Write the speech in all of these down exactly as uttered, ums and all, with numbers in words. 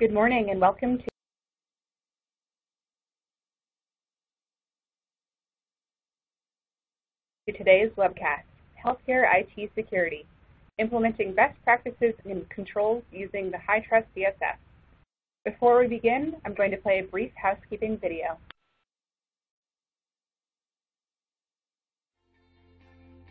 Good morning and welcome to today's webcast, Healthcare I T Security, Implementing Best Practices and Controls Using the HITRUST D S S. Before we begin, I'm going to play a brief housekeeping video.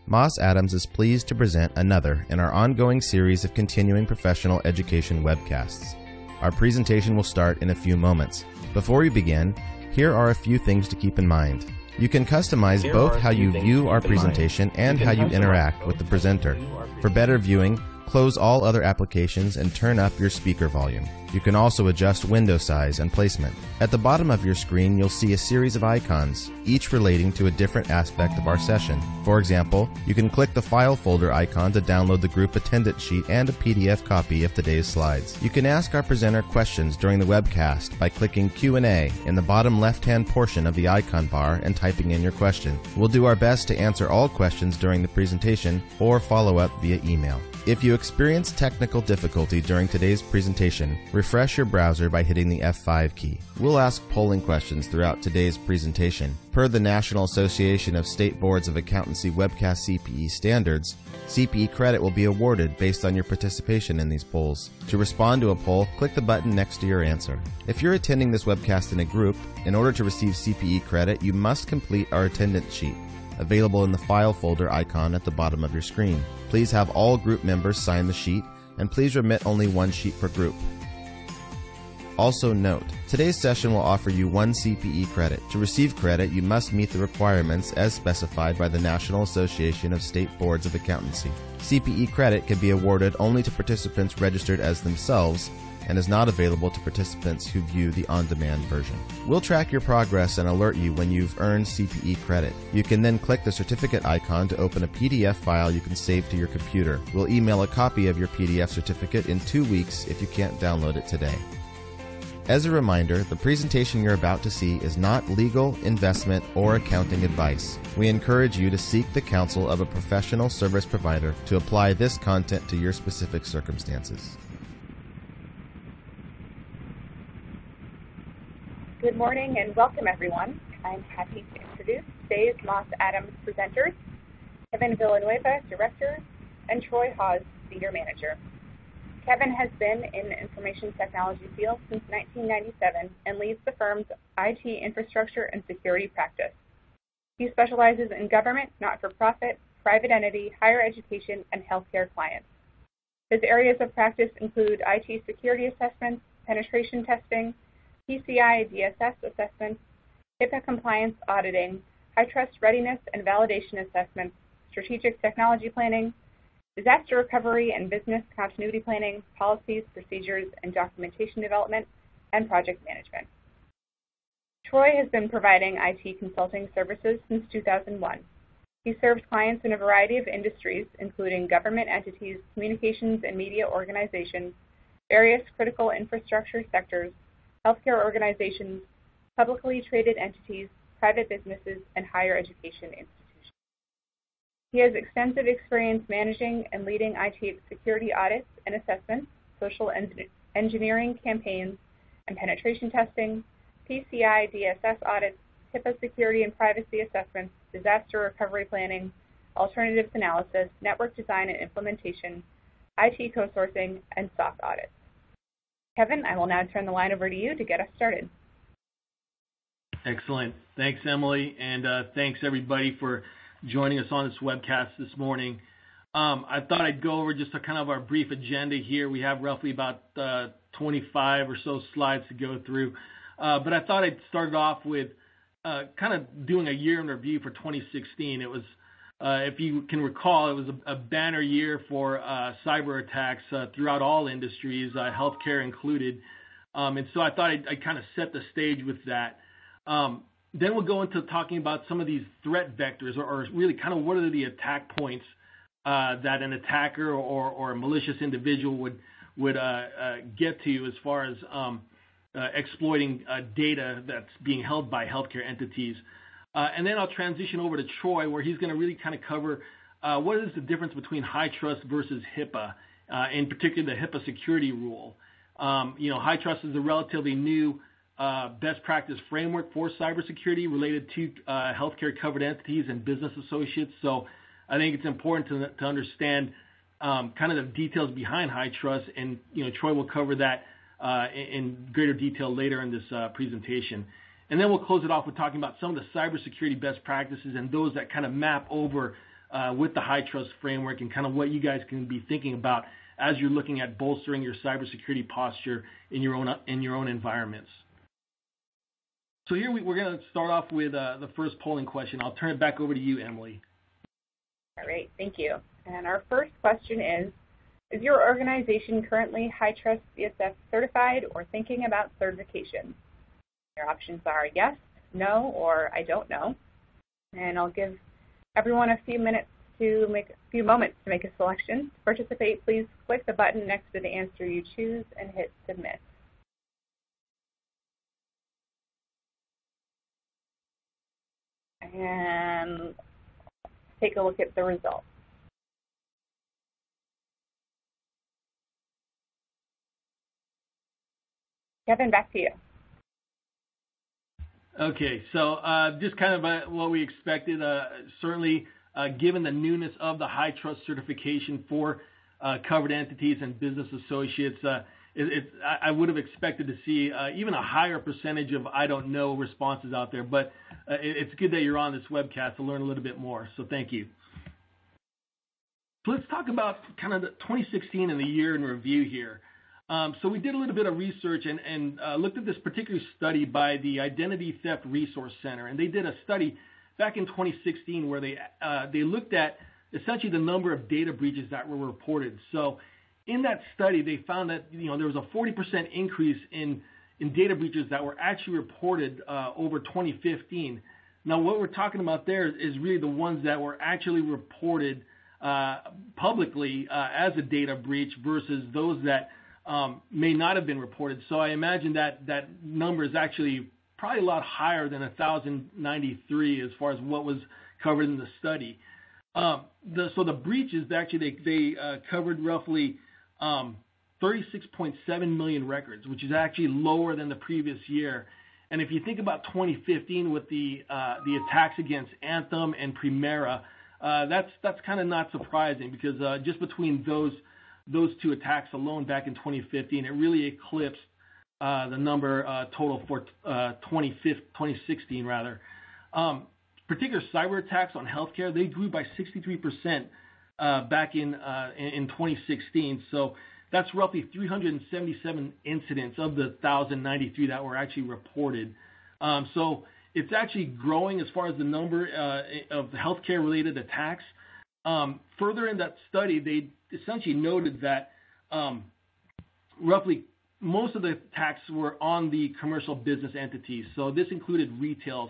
Moss Adams is pleased to present another in our ongoing series of continuing professional education webcasts. Our presentation will start in a few moments. Before we begin, here are a few things to keep in mind. You can customize both how you view our presentation and how you interact with the presenter. For better viewing, close all other applications and turn up your speaker volume. You can also adjust window size and placement. At the bottom of your screen, you'll see a series of icons, each relating to a different aspect of our session. For example, you can click the file folder icon to download the group attendance sheet and a P D F copy of today's slides. You can ask our presenter questions during the webcast by clicking Q and A in the bottom left-hand portion of the icon bar and typing in your question. We'll do our best to answer all questions during the presentation or follow up via email. If you experience technical difficulty during today's presentation, refresh your browser by hitting the F five key. We'll ask polling questions throughout today's presentation. Per the National Association of State Boards of Accountancy webcast C P E standards, C P E credit will be awarded based on your participation in these polls. To respond to a poll, click the button next to your answer. If you're attending this webcast in a group, in order to receive C P E credit, you must complete our attendance sheet, available in the file folder icon at the bottom of your screen. Please have all group members sign the sheet, and please remit only one sheet per group. Also note, today's session will offer you one C P E credit. To receive credit, you must meet the requirements as specified by the National Association of State Boards of Accountancy. C P E credit can be awarded only to participants registered as themselves and is not available to participants who view the on-demand version. We'll track your progress and alert you when you've earned C P E credit. You can then click the certificate icon to open a P D F file you can save to your computer. We'll email a copy of your P D F certificate in two weeks if you can't download it today. As a reminder, the presentation you're about to see is not legal, investment, or accounting advice. We encourage you to seek the counsel of a professional service provider to apply this content to your specific circumstances. Good morning and welcome, everyone. I'm happy to introduce today's Moss Adams presenters, Kevin Villanueva, Director, and Troy Hawes, Senior Manager. Kevin has been in the information technology field since nineteen ninety-seven and leads the firm's I T infrastructure and security practice. He specializes in government, not-for-profit, private entity, higher education, and healthcare clients. His areas of practice include I T security assessments, penetration testing, P C I D S S assessments, HIPAA compliance auditing, HITRUST readiness and validation assessments, strategic technology planning, disaster recovery and business continuity planning, policies, procedures, and documentation development, and project management. Troy has been providing I T consulting services since two thousand one. He serves clients in a variety of industries, including government entities, communications and media organizations, various critical infrastructure sectors, healthcare organizations, publicly traded entities, private businesses, and higher education institutions. He has extensive experience managing and leading I T security audits and assessments, social engineering campaigns and penetration testing, P C I D S S audits, HIPAA security and privacy assessments, disaster recovery planning, alternatives analysis, network design and implementation, I T co-sourcing, and S O C audits. Kevin, I will now turn the line over to you to get us started. Excellent. Thanks, Emily, and uh, thanks, everybody, for joining us on this webcast this morning. Um, I thought I'd go over just a kind of our brief agenda here. We have roughly about uh, twenty-five or so slides to go through, uh, but I thought I'd start off with uh, kind of doing a year in review for twenty sixteen. It was, uh, if you can recall, it was a, a banner year for uh, cyber attacks uh, throughout all industries, uh, healthcare included, um, and so I thought I'd, I'd kind of set the stage with that. Um, Then we'll go into talking about some of these threat vectors, or, or really kind of what are the attack points uh, that an attacker or, or a malicious individual would would uh, uh, get to as far as um, uh, exploiting uh, data that's being held by healthcare entities. Uh, and then I'll transition over to Troy, where he's going to really kind of cover uh, what is the difference between HITRUST versus HIPAA, uh, in particular the HIPAA security rule. Um, you know, HITRUST is a relatively new uh, best practice framework for cybersecurity related to uh, healthcare covered entities and business associates. So I think it's important to, to understand um, kind of the details behind HITRUST, and, you know, Troy will cover that uh, in, in greater detail later in this uh, presentation. And then we'll close it off with talking about some of the cybersecurity best practices and those that kind of map over uh, with the HITRUST framework, and kind of what you guys can be thinking about as you're looking at bolstering your cybersecurity posture in your own in your own environments. So here we, we're going to start off with uh, the first polling question. I'll turn it back over to you, Emily. All right, thank you. And our first question is, is your organization currently HITRUST C S F certified or thinking about certification? Your options are yes, no, or I don't know. And I'll give everyone a few minutes to make a few moments to make a selection. To participate, please click the button next to the answer you choose and hit submit. And take a look at the results. Kevin, back to you. Okay, so uh, just kind of uh, what we expected. Uh, certainly, uh, given the newness of the HITRUST certification for uh, covered entities and business associates, uh, it, it, I would have expected to see uh, even a higher percentage of I don't know responses out there. But uh, it, it's good that you're on this webcast to learn a little bit more, so thank you. So let's talk about kind of the twenty sixteen and the year in review here. Um, so we did a little bit of research and, and uh, looked at this particular study by the Identity Theft Resource Center, and they did a study back in twenty sixteen where they uh, they looked at essentially the number of data breaches that were reported. So in that study, they found that, you know, there was a forty percent increase in in data breaches that were actually reported uh, over twenty fifteen. Now what we're talking about there is really the ones that were actually reported uh, publicly uh, as a data breach versus those that Um, may not have been reported. So I imagine that that number is actually probably a lot higher than one thousand ninety-three as far as what was covered in the study. Um, the, so the breaches, actually, they, they uh, covered roughly um, thirty-six point seven million records, which is actually lower than the previous year. And if you think about twenty fifteen with the uh, the attacks against Anthem and Primera, uh, that's that's kind of not surprising, because uh, just between those those two attacks alone back in twenty fifteen, it really eclipsed uh, the number uh, total for uh, twenty sixteen rather. Um, particular cyber attacks on healthcare, they grew by sixty-three percent uh, back in, uh, in twenty sixteen. So that's roughly three hundred seventy-seven incidents of the one thousand ninety-three that were actually reported. Um, so it's actually growing as far as the number uh, of healthcare related attacks. Um, further in that study, they essentially noted that um, roughly most of the attacks were on the commercial business entities. So this included retails,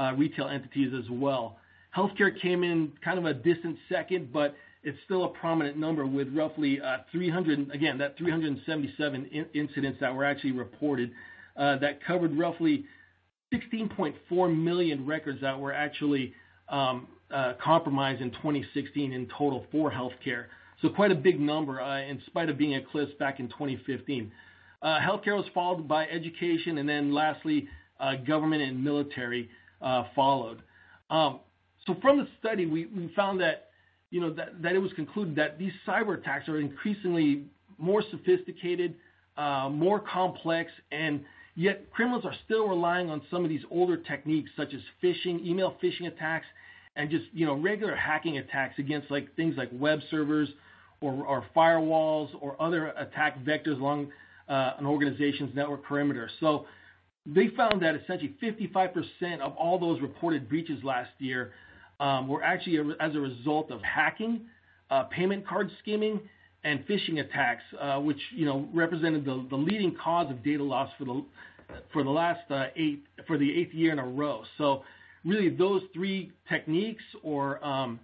uh, retail entities as well. Healthcare came in kind of a distant second, but it's still a prominent number with roughly uh, three hundred, again, that three hundred seventy-seven in incidents that were actually reported uh, that covered roughly sixteen point four million records that were actually um, uh, compromised in twenty sixteen in total for healthcare. So quite a big number uh, in spite of being eclipsed back in twenty fifteen. Uh, healthcare was followed by education, and then lastly, uh, government and military uh, followed. Um, so from the study, we, we found that, you know, that, that it was concluded that these cyber attacks are increasingly more sophisticated, uh, more complex, and yet criminals are still relying on some of these older techniques such as phishing, email phishing attacks, and just, you know, regular hacking attacks against like things like web servers or, or firewalls or other attack vectors along uh, an organization's network perimeter. So they found that essentially fifty-five percent of all those reported breaches last year um, were actually a, as a result of hacking, uh, payment card skimming, and phishing attacks, uh, which, you know, represented the, the leading cause of data loss for the for the last uh, eight for the eighth year in a row. So really, those three techniques or um,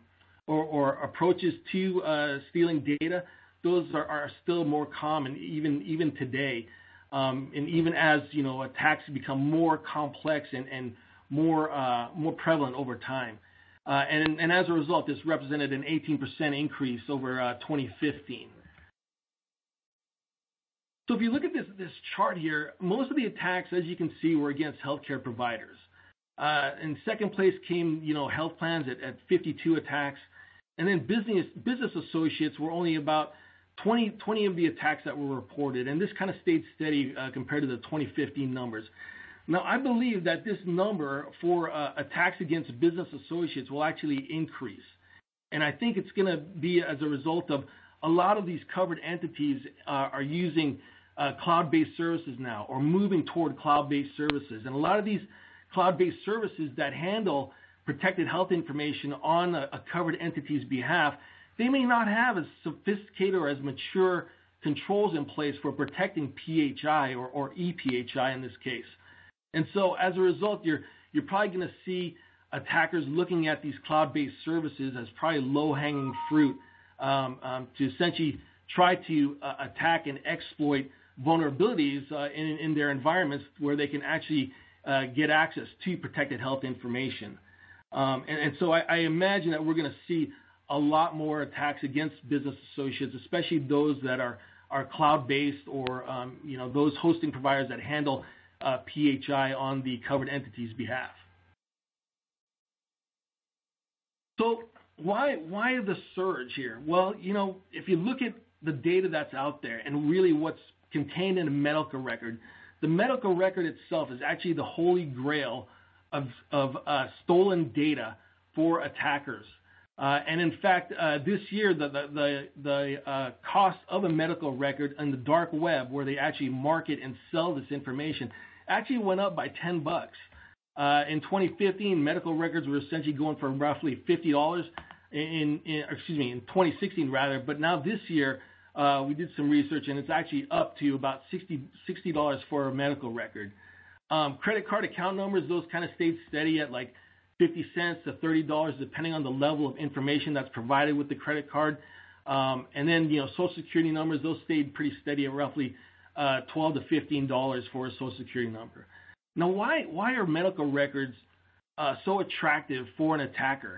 or, or approaches to uh, stealing data, those are, are still more common even even today, um, and even as, you know, attacks become more complex and and more uh, more prevalent over time, uh, and and as a result, this represented an eighteen percent increase over uh, twenty fifteen. So if you look at this, this chart here, most of the attacks, as you can see, were against healthcare providers. Uh, in second place came, you know, health plans at, at fifty-two attacks. And then business business associates were only about twenty, twenty of the attacks that were reported. And this kind of stayed steady uh, compared to the twenty fifteen numbers. Now, I believe that this number for uh, attacks against business associates will actually increase. And I think it's going to be as a result of a lot of these covered entities uh, are using uh, cloud-based services now, or moving toward cloud-based services. And a lot of these cloud-based services that handle protected health information on a, a covered entity's behalf, they may not have as sophisticated or as mature controls in place for protecting P H I or, or E P H I in this case. And so as a result, you're, you're probably going to see attackers looking at these cloud-based services as probably low-hanging fruit um, um, to essentially try to uh, attack and exploit vulnerabilities uh, in, in their environments where they can actually uh, get access to protected health information. Um, and, and so I, I imagine that we're going to see a lot more attacks against business associates, especially those that are, are cloud-based or um, you know, those hosting providers that handle Uh, P H I on the covered entity's behalf. So why why the surge here? Well, you know, if you look at the data that's out there and really what's contained in a medical record, the medical record itself is actually the holy grail of, of uh, stolen data for attackers. Uh, and in fact, uh, this year, the, the, the, the uh, cost of a medical record on the dark web, where they actually market and sell this information, actually went up by ten bucks. Uh, in twenty fifteen, medical records were essentially going for roughly fifty dollars in, in excuse me, in twenty sixteen rather, but now this year, uh, we did some research and it's actually up to about sixty dollars for a medical record. Um, credit card account numbers, those kind of stayed steady at like fifty cents to thirty dollars, depending on the level of information that's provided with the credit card. Um, and then, you know, Social Security numbers, those stayed pretty steady at roughly uh, twelve to fifteen dollars for a Social Security number. Now, why why are medical records uh, so attractive for an attacker?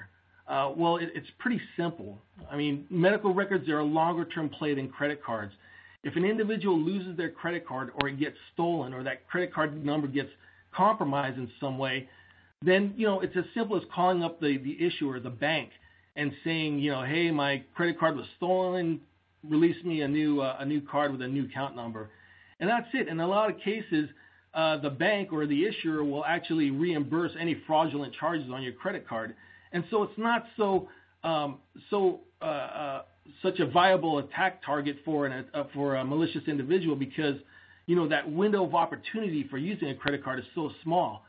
Uh, well, it, it's pretty simple. I mean, medical records are a longer-term play than credit cards. If an individual loses their credit card or it gets stolen or that credit card number gets compromised in some way, then, you know, it's as simple as calling up the, the issuer, the bank, and saying, you know, hey, my credit card was stolen, release me a new uh, a new card with a new account number. And that's it. In a lot of cases, uh, the bank or the issuer will actually reimburse any fraudulent charges on your credit card. And so it's not so um, so uh, uh, such a viable attack target for, an, uh, for a malicious individual because, you know, that window of opportunity for using a credit card is so small.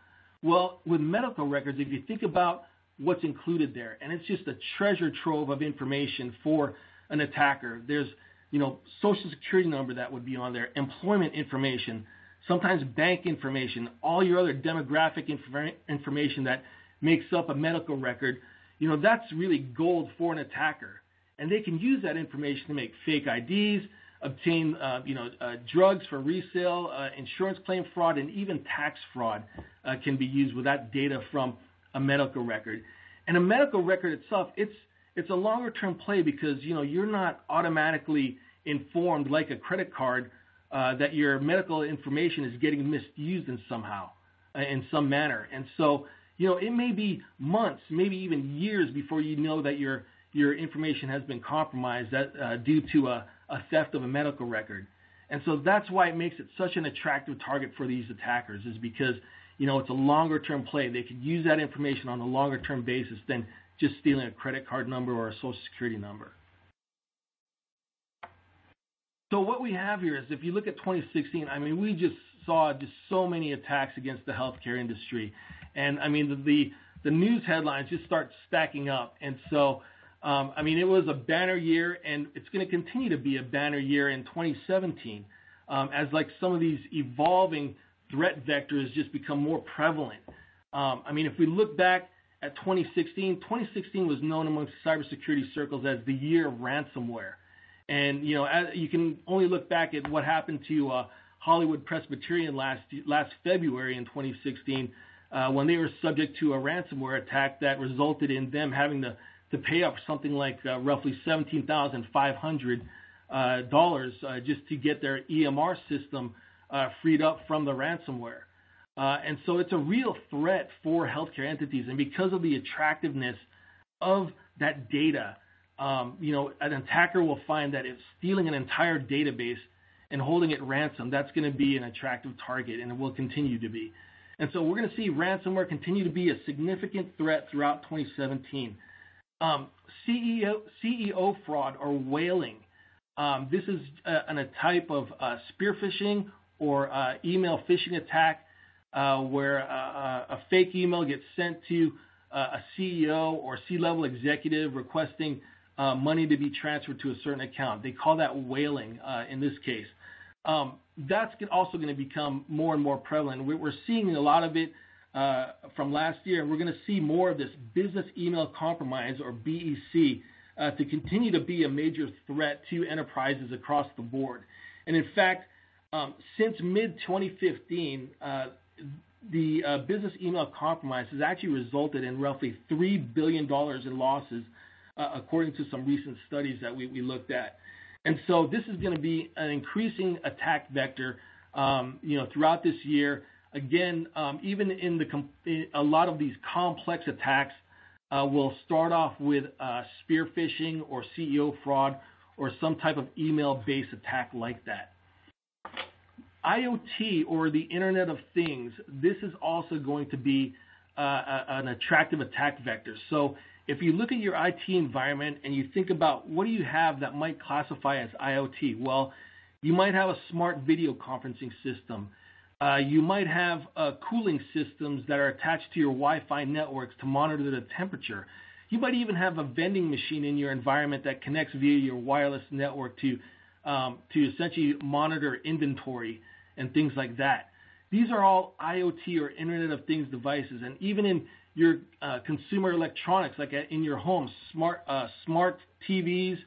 Well, with medical records, if you think about what's included there, and it's just a treasure trove of information for an attacker. There's, you know, Social Security number that would be on there, employment information, sometimes bank information, all your other demographic inf- information that makes up a medical record. You know, that's really gold for an attacker. And they can use that information to make fake I Ds, obtain, uh, you know, uh, drugs for resale, uh, insurance claim fraud, and even tax fraud uh, can be used with that data from a medical record. And a medical record itself, it's it's a longer-term play because, you know, you're not automatically informed like a credit card uh, that your medical information is getting misused in somehow, uh, in some manner. And so, you know, it may be months, maybe even years before you know that your your information has been compromised that, uh, due to a a theft of a medical record. And so that's why it makes it such an attractive target for these attackers is because, you know, it's a longer-term play. They can use that information on a longer-term basis than just stealing a credit card number or a Social Security number. So what we have here is if you look at twenty sixteen, I mean, we just saw just so many attacks against the healthcare industry. And, I mean, the, the, the news headlines just start stacking up. And so Um, I mean, it was a banner year, and it's going to continue to be a banner year in twenty seventeen um, as, like, some of these evolving threat vectors just become more prevalent. Um, I mean, if we look back at twenty sixteen, twenty sixteen was known amongst cybersecurity circles as the year of ransomware. And, you know, as, you can only look back at what happened to uh, Hollywood Presbyterian last, last February in twenty sixteen uh, when they were subject to a ransomware attack that resulted in them having to to pay up something like uh, roughly seventeen thousand five hundred dollars uh, dollars uh, just to get their E M R system uh, freed up from the ransomware. Uh, and so it's a real threat for healthcare entities. And because of the attractiveness of that data, um, you know, an attacker will find that if stealing an entire database and holding it ransom, that's going to be an attractive target, and it will continue to be. And so we're going to see ransomware continue to be a significant threat throughout twenty seventeen. Um, C E O, C E O fraud or whaling. Um, this is a, a type of uh, spear phishing or uh, email phishing attack uh, where uh, a fake email gets sent to uh, a C E O or C-level executive requesting uh, money to be transferred to a certain account. They call that whaling uh, in this case. Um, that's also going to become more and more prevalent. We're seeing a lot of it uh, from last year, and we're going to see more of this business email compromise, or B E C, uh, to continue to be a major threat to enterprises across the board. And in fact, um, since mid twenty fifteen, uh, the uh, business email compromise has actually resulted in roughly three billion dollars in losses, uh, according to some recent studies that we, we looked at. And so this is going to be an increasing attack vector, um, you know, throughout this year. Again, um, even in the com in a lot of these complex attacks uh, will start off with uh, spear phishing or C E O fraud or some type of email-based attack like that. I O T, or the Internet of Things, this is also going to be uh, a, an attractive attack vector. So if you look at your I T environment and you think about what do you have that might classify as I O T, well, you might have a smart video conferencing system. Uh, you might have uh, cooling systems that are attached to your Wi-Fi networks to monitor the temperature. You might even have a vending machine in your environment that connects via your wireless network to, um, to essentially monitor inventory and things like that. These are all I O T or Internet of Things devices, and even in your uh, consumer electronics, like in your home, smart uh, smart T Vs,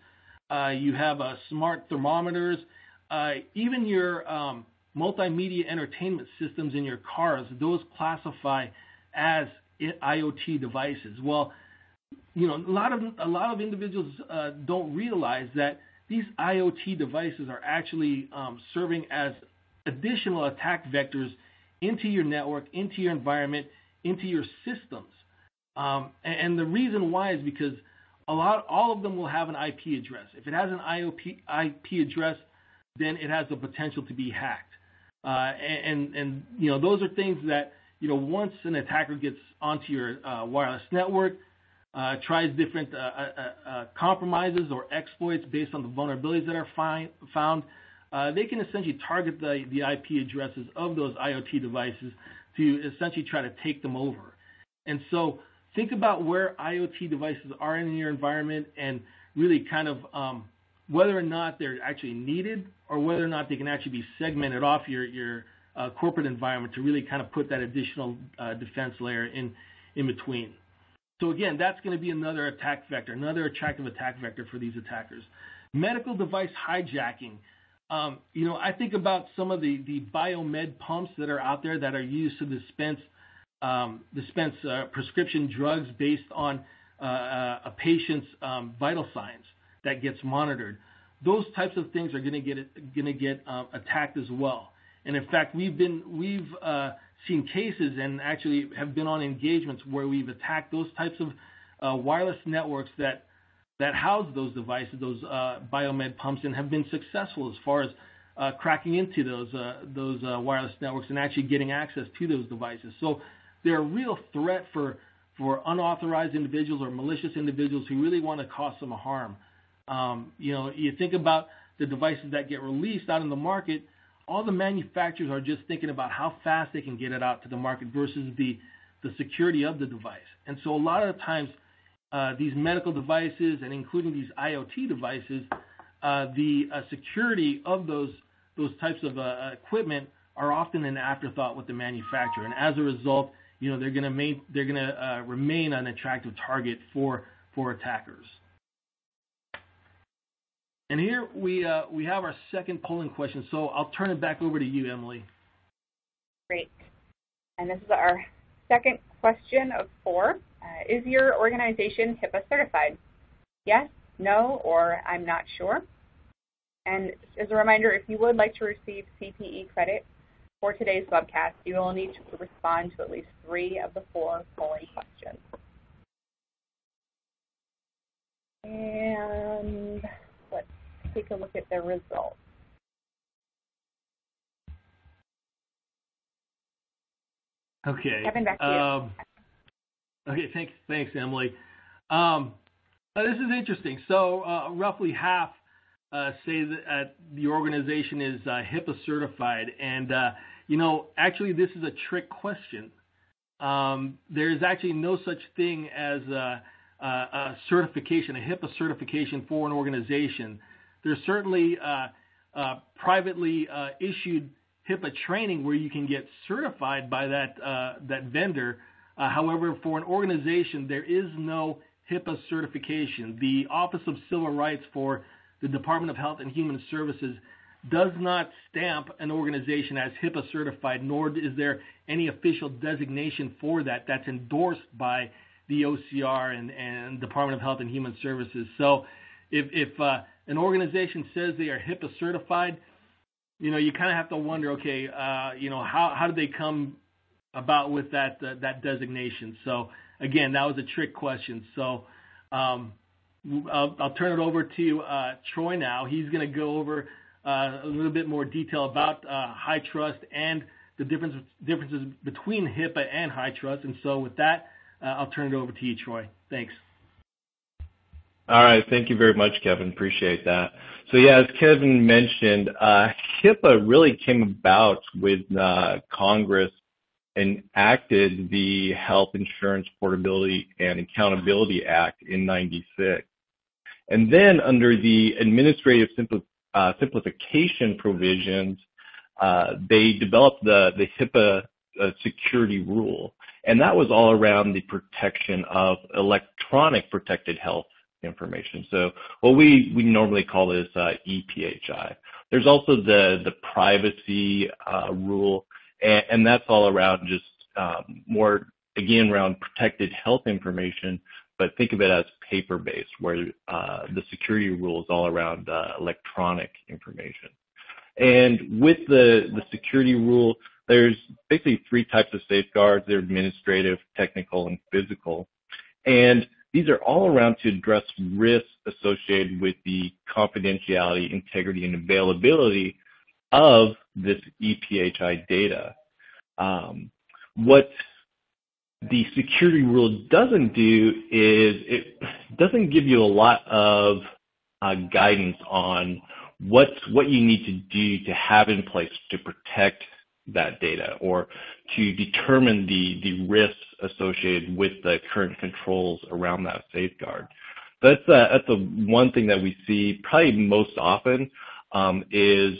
uh, you have uh, smart thermometers, uh, even your um, multimedia entertainment systems in your cars, those classify as I O T devices. Well, you know, a lot of a lot of individuals uh, don't realize that these I O T devices are actually um, serving as additional attack vectors into your network, into your environment, into your systems. Um, and, and the reason why is because a lot, all of them will have an I P address. If it has an I P address, then it has the potential to be hacked. Uh, and, and, you know, those are things that, you know, once an attacker gets onto your uh, wireless network, uh, tries different uh, uh, uh, compromises or exploits based on the vulnerabilities that are find, found, uh, they can essentially target the, the I P addresses of those I O T devices to essentially try to take them over. And so think about where I O T devices are in your environment and really kind of um, whether or not they're actually needed or whether or not they can actually be segmented off your, your uh, corporate environment to really kind of put that additional uh, defense layer in, in between. So again, that's going to be another attack vector, another attractive attack vector for these attackers. Medical device hijacking. Um, you know, I think about some of the, the biomed pumps that are out there that are used to dispense um, dispense uh, prescription drugs based on uh, a patient's um, vital signs that gets monitored. Those types of things are going to get going to get uh, attacked as well. And in fact, we've been we've uh, seen cases and actually have been on engagements where we've attacked those types of uh, wireless networks that. that house those devices, those uh, biomed pumps, and have been successful as far as uh, cracking into those uh, those uh, wireless networks and actually getting access to those devices. So they're a real threat for, for unauthorized individuals or malicious individuals who really want to cause some harm. Um, you know, you think about the devices that get released out in the market, all the manufacturers are just thinking about how fast they can get it out to the market versus the, the security of the device. And so a lot of the times, Uh, these medical devices and including these I O T devices, uh, the uh, security of those those types of uh, equipment are often an afterthought with the manufacturer, and as a result, you know, they're going to make they're going to uh, remain an attractive target for for attackers. And here we uh, we have our second polling question, so I'll turn it back over to you, Emily. Great, and this is our second question of four. Uh, is your organization HIPAA certified? Yes, no, or I'm not sure. And as a reminder, if you would like to receive C P E credit for today's webcast, you will need to respond to at least three of the four polling questions. And let's take a look at the results. Okay. Kevin, back to you. Um, okay, thanks, thanks, Emily. Um, this is interesting. So uh, roughly half uh, say that uh, the organization is uh, HIPAA certified, and uh, you know, actually, this is a trick question. Um, there is actually no such thing as a, a, a certification, a HIPAA certification for an organization. There's certainly uh, uh, privately uh, issued HIPAA training where you can get certified by that uh, that vendor. Uh, however, for an organization, there is no HIPAA certification. The Office of Civil Rights for the Department of Health and Human Services does not stamp an organization as HIPAA certified, nor is there any official designation for that that's endorsed by the O C R and, and Department of Health and Human Services. So if, if uh, an organization says they are HIPAA certified, you know, you kind of have to wonder, okay, uh, you know, how, how did they come about with that uh, that designation? So, again, that was a trick question. So um, I'll, I'll turn it over to uh, Troy now. He's going to go over uh, a little bit more detail about uh, high trust and the difference, differences between HIPAA and high trust. And so with that, uh, I'll turn it over to you, Troy. Thanks. All right. Thank you very much, Kevin. Appreciate that. So, yeah, as Kevin mentioned, uh, HIPAA really came about when uh, Congress enacted the Health Insurance Portability and Accountability Act in ninety-six. And then under the administrative simpli uh, simplification provisions, uh, they developed the, the HIPAA uh, security rule. And that was all around the protection of electronic protected health information. So what we, we normally call this uh, E P H I. There's also the, the privacy uh, rule, and, and that's all around just um, more, again, around protected health information, but think of it as paper-based, where uh, the security rule is all around uh, electronic information. And with the, the security rule, there's basically three types of safeguards. They're administrative, technical, and physical. And these are all around to address risks associated with the confidentiality, integrity, and availability of this E P H I data. Um, what the security rule doesn't do is it doesn't give you a lot of uh, guidance on what, what you need to do to have in place to protect that data or to determine the, the risks associated with the current controls around that safeguard. That's, uh, that's the one thing that we see probably most often um, is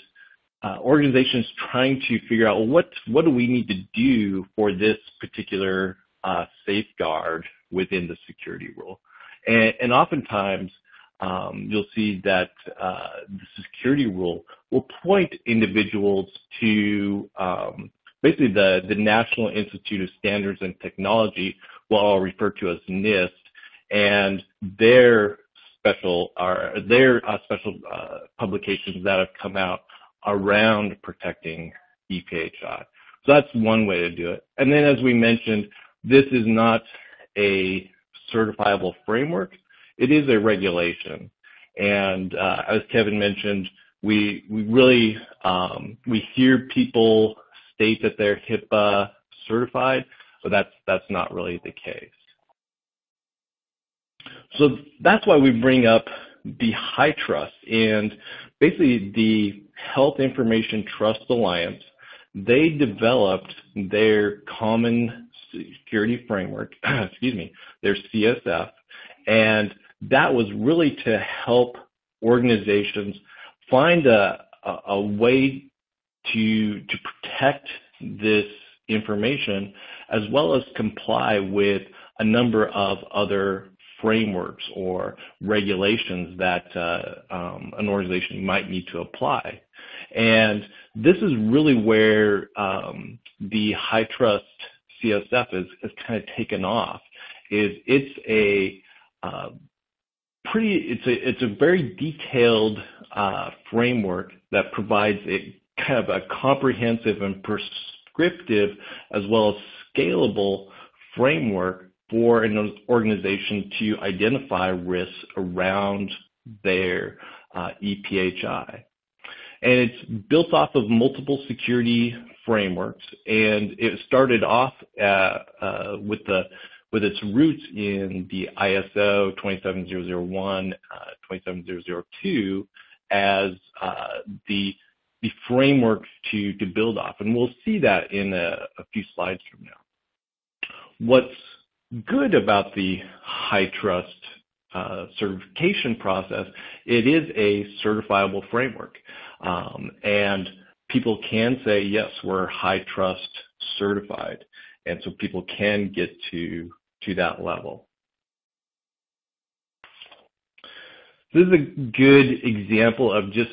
uh, organizations trying to figure out, well, what, what do we need to do for this particular uh, safeguard within the security rule? And, and oftentimes, Um, you'll see that uh, the security rule will point individuals to um, basically the, the National Institute of Standards and Technology, what I'll refer to as NIST, and their special are their uh, special uh, publications that have come out around protecting E P H I. So that's one way to do it. And then, as we mentioned, this is not a certifiable framework. It is a regulation, and uh, as Kevin mentioned, we we really um, we hear people state that they're HIPAA certified, but that's that's not really the case. So that's why we bring up the High Trust and basically the Health Information Trust Alliance. They developed their Common Security Framework, excuse me, their C S F, and that was really to help organizations find a, a, a way to, to protect this information as well as comply with a number of other frameworks or regulations that uh, um, an organization might need to apply. And this is really where um, the High Trust C S F is, is kind of taken off, is it's a Uh, pretty, it's a, it's a very detailed uh, framework that provides a kind of a comprehensive and prescriptive as well as scalable framework for an organization to identify risks around their uh, E P H I. And it's built off of multiple security frameworks, and it started off uh, uh, with the with its roots in the I S O twenty-seven thousand one, uh, twenty-seven thousand two as uh, the the framework to to build off, and we'll see that in a, a few slides from now. What's good about the high trust uh, certification process? It is a certifiable framework, um, and people can say, yes, we're high trust certified, and so people can get to to that level. This is a good example of just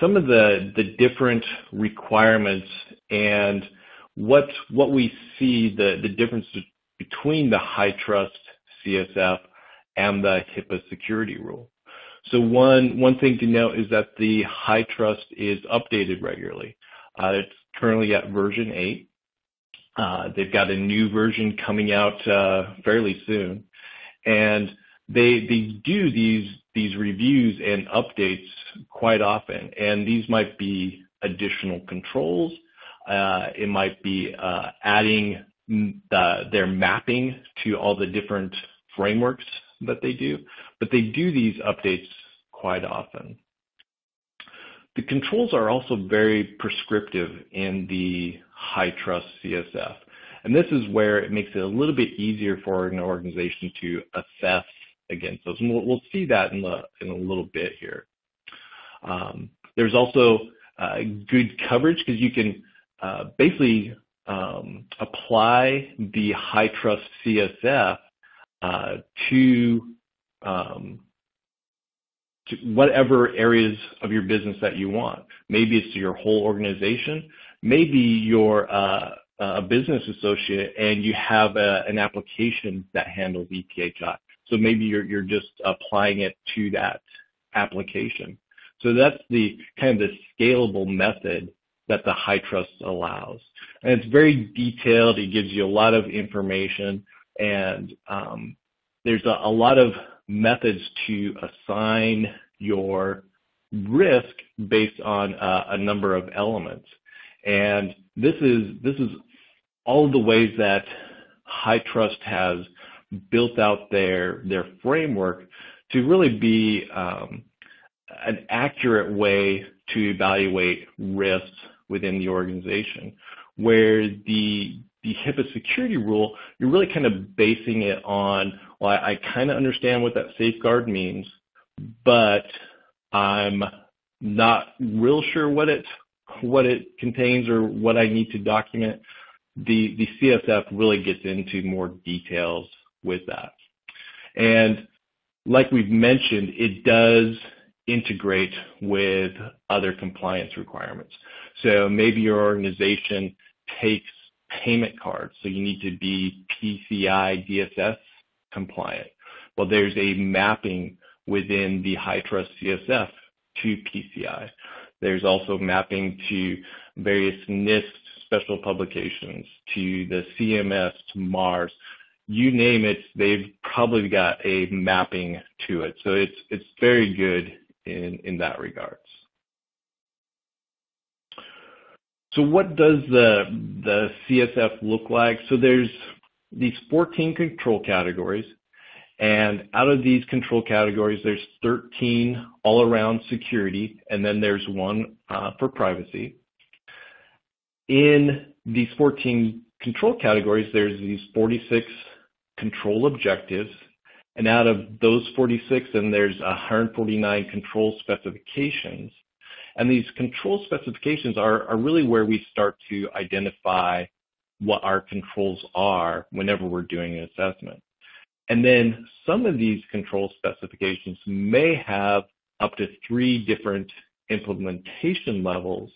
some of the the different requirements and what what we see the the difference between the high trust C S F and the HIPAA security rule. So one one thing to note is that the high trust is updated regularly. Uh, it's currently at version eight. Uh, they've got a new version coming out uh, fairly soon, and they they do these these reviews and updates quite often. And these might be additional controls. Uh, it might be uh, adding the, their mapping to all the different frameworks that they do, but they do these updates quite often. The controls are also very prescriptive in the high trust C S F, and this is where it makes it a little bit easier for an organization to assess against those, and we'll, we'll see that in, the, in a little bit here. Um, there's also uh, good coverage because you can uh, basically um, apply the high trust C S F Uh, to, um, to whatever areas of your business that you want. Maybe it's your whole organization. Maybe you're uh, a business associate and you have a, an application that handles E P H I. So maybe you're, you're just applying it to that application. So that's the kind of the scalable method that the high trust allows. And it's very detailed. It gives you a lot of information. And um, there's a, a lot of methods to assign your risk based on uh, a number of elements. And this is, this is all the ways that High Trust has built out their, their framework to really be um, an accurate way to evaluate risks within the organization, where the The HIPAA security rule, you're really kind of basing it on, well, I, I kind of understand what that safeguard means, but I'm not real sure what it, what it contains or what I need to document. The, the C S F really gets into more details with that. And like we've mentioned, it does integrate with other compliance requirements. So maybe your organization takes payment cards, so you need to be P C I D S S compliant. Well, there's a mapping within the high trust C S F to P C I. There's also mapping to various NIST special publications, to the C M S, to MARS. You name it, they've probably got a mapping to it. So it's it's very good in, in that regard. So what does the, the C S F look like? So there's these fourteen control categories, and out of these control categories, there's thirteen all around security, and then there's one uh, for privacy. In these fourteen control categories, there's these forty-six control objectives, and out of those forty-six, and there's one hundred forty-nine control specifications. And these control specifications are, are really where we start to identify what our controls are whenever we're doing an assessment. And then some of these control specifications may have up to three different implementation levels.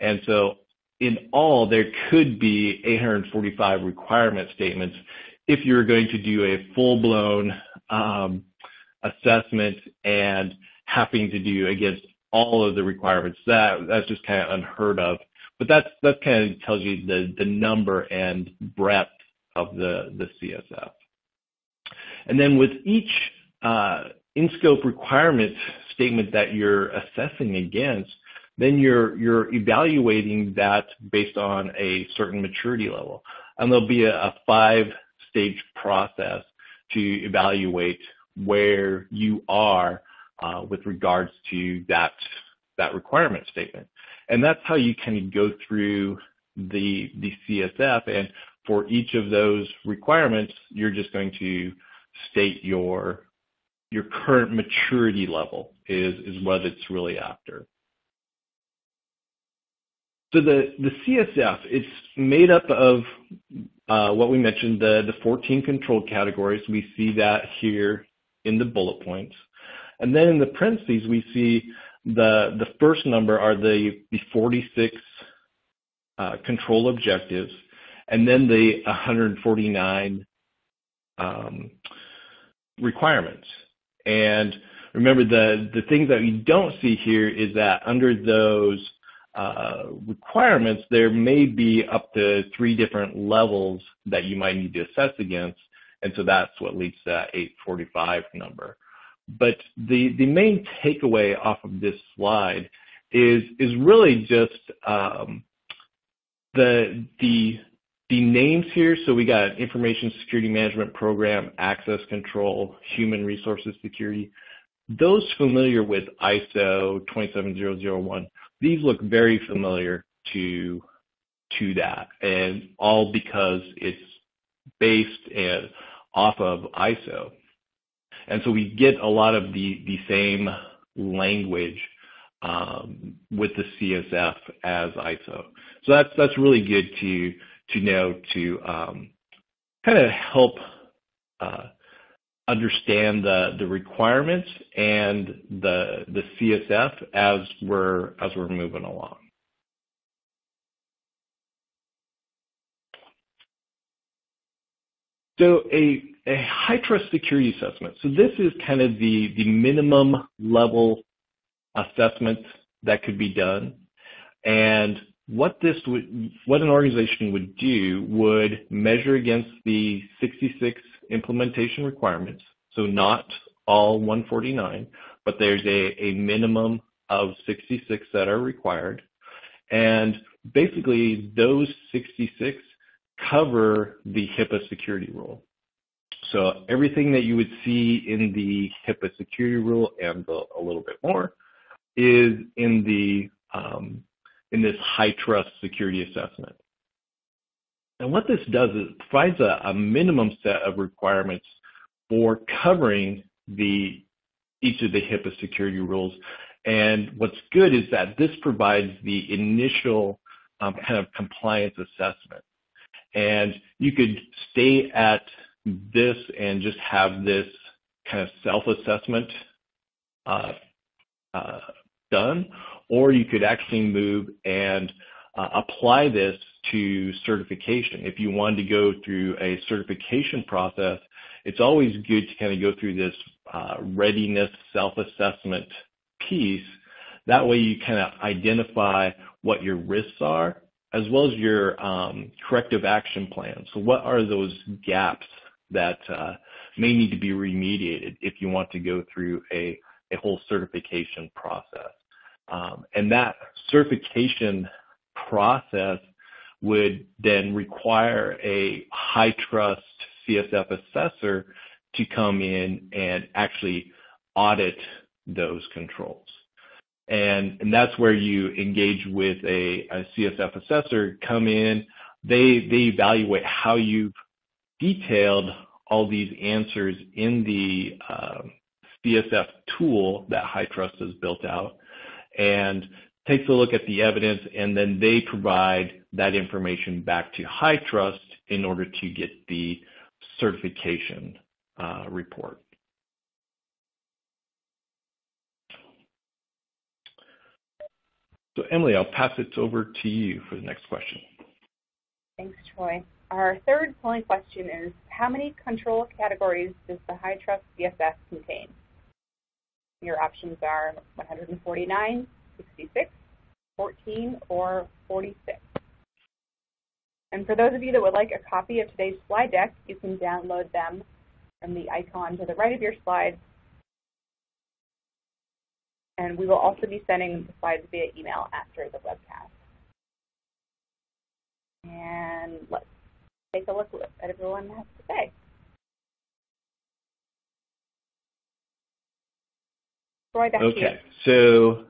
And so in all, there could be eight hundred forty-five requirement statements if you're going to do a full-blown um, assessment and having to do against all of the requirements. That that's just kind of unheard of. But that's that kind of tells you the the number and breadth of the the C S F. And then with each uh, in-scope requirement statement that you're assessing against, then you're you're evaluating that based on a certain maturity level. And there'll be a, a five-stage process to evaluate where you are uh, with regards to that that requirement statement. And that's how you kind of go through the the C S F. And for each of those requirements, you're just going to state your your current maturity level is is what it's really after. So the, the C S F, it's made up of uh, what we mentioned, the, the fourteen controlled categories. We see that here in the bullet points. And then in the parentheses, we see the, the first number are the, the forty-six uh, control objectives, and then the one hundred forty-nine um, requirements. And remember, the, the thing that you don't see here is that under those Uh, requirements, there may be up to three different levels that you might need to assess against, and so that's what leads to that eight forty-five number. But the, the main takeaway off of this slide is, is really just um, the, the, the names here. So we got Information Security Management Program, Access Control, Human Resources Security. Those familiar with I S O twenty-seven thousand one, these look very familiar to to that, and all because it's based and off of I S O. And so we get a lot of the, the same language um, with the C S F as I S O. So that's that's really good to to know to um, kind of help uh, understand the, the requirements and the, the C S F as we're, as we're moving along. So a, a high trust security assessment. So this is kind of the, the minimum level assessment that could be done. And what this would, what an organization would do would measure against the sixty-six implementation requirements, so not all one forty-nine, but there's a, a minimum of sixty-six that are required. And basically those sixty-six cover the HIPAA security rule. So everything that you would see in the HIPAA security rule and the, a little bit more is in the um, in this high trust security assessment. And what this does is it provides a, a minimum set of requirements for covering the each of the HIPAA security rules. And what's good is that this provides the initial um, kind of compliance assessment. And you could stay at this and just have this kind of self-assessment uh, uh, done, or you could actually move and uh, apply this to certification. If you wanted to go through a certification process, it's always good to kind of go through this uh, readiness self-assessment piece. That way you kind of identify what your risks are, as well as your um, corrective action plan. So what are those gaps that uh, may need to be remediated if you want to go through a, a whole certification process? Um, and that certification process would then require a high trust C S F assessor to come in and actually audit those controls. And, and that's where you engage with a, a C S F assessor, come in, they, they evaluate how you've detailed all these answers in the um, C S F tool that High Trust has built out, and takes a look at the evidence, and then they provide that information back to High Trust in order to get the certification uh, report. So Emily, I'll pass it over to you for the next question. Thanks, Troy. Our third polling question is, how many control categories does the High Trust C S F contain? Your options are one hundred forty-nine, sixty-six, fourteen, or forty-six. And for those of you that would like a copy of today's slide deck, you can download them from the icon to the right of your slides. And we will also be sending the slides via email after the webcast. And let's take a look at what everyone has to say. Roy, back to you. Okay, so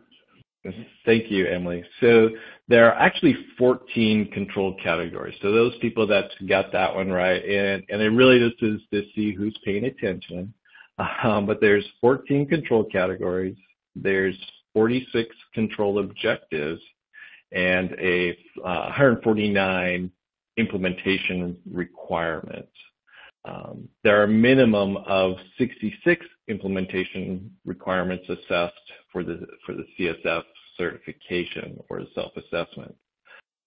thank you, Emily. So there are actually fourteen controlled categories. So those people that got that one right, and, and it really just is to see who's paying attention. Um, but there's fourteen controlled categories. There's forty-six control objectives and a uh, one hundred forty-nine implementation requirements. Um, there are a minimum of sixty-six implementation requirements assessed for the for the C S F certification or the self-assessment,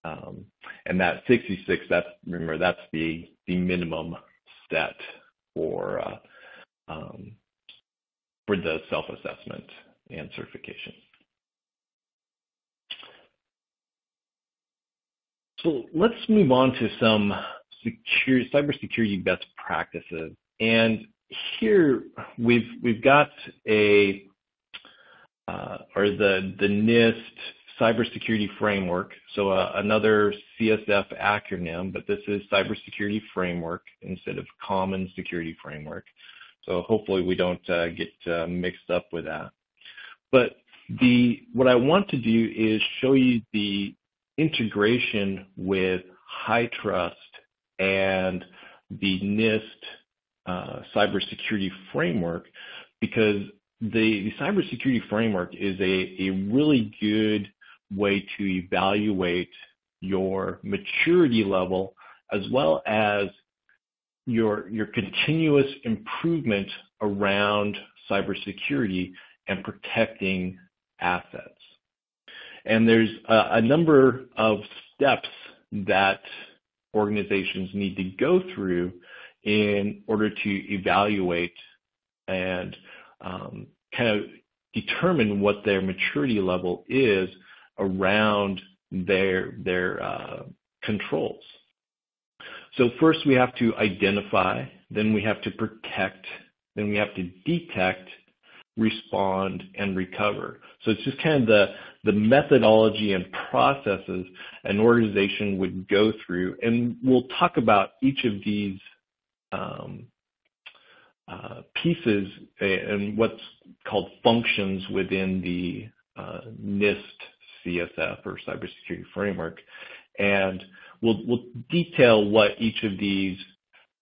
um, and that sixty-six. That's remember that's the the minimum set for uh, um, for the self-assessment and certification. So let's move on to some security, cybersecurity best practices. And here we've we've got a uh, or the the NIST cybersecurity framework. So uh, another C S F acronym, but this is cybersecurity framework instead of common security framework. So hopefully we don't uh, get uh, mixed up with that. But the what I want to do is show you the integration with HITRUST and the NIST uh, cybersecurity framework, because the, the cybersecurity framework is a, a really good way to evaluate your maturity level as well as your, your continuous improvement around cybersecurity and protecting assets. And there's a, a number of steps that organizations need to go through in order to evaluate and um, kind of determine what their maturity level is around their, their uh, controls. So first we have to identify, then we have to protect, then we have to detect, respond, and recover. So it's just kind of the, the methodology and processes an organization would go through. And we'll talk about each of these um, uh, pieces and what's called functions within the uh, NIST C S F or cybersecurity framework. And we'll, we'll detail what each of these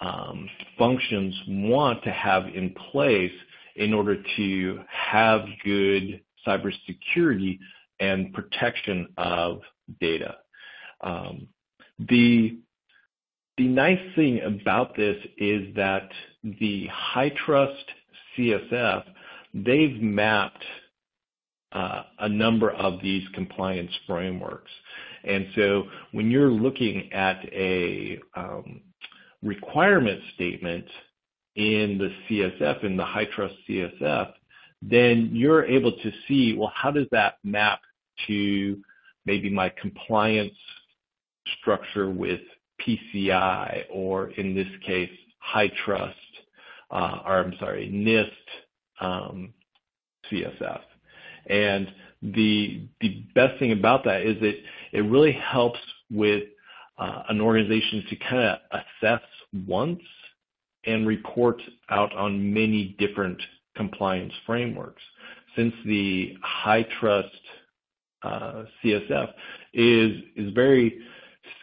um, functions want to have in place in order to have good cybersecurity and protection of data. Um, the, the nice thing about this is that the HITRUST C S F, they've mapped uh, a number of these compliance frameworks. And so when you're looking at a um, requirement statement in the C S F, in the HITRUST C S F, then you're able to see, well, how does that map to maybe my compliance structure with P C I, or in this case, HITRUST, uh, or I'm sorry, NIST um, C S F. And the the best thing about that is that it really helps with uh, an organization to kind of assess once and report out on many different compliance frameworks, since the HITRUST uh, C S F is is very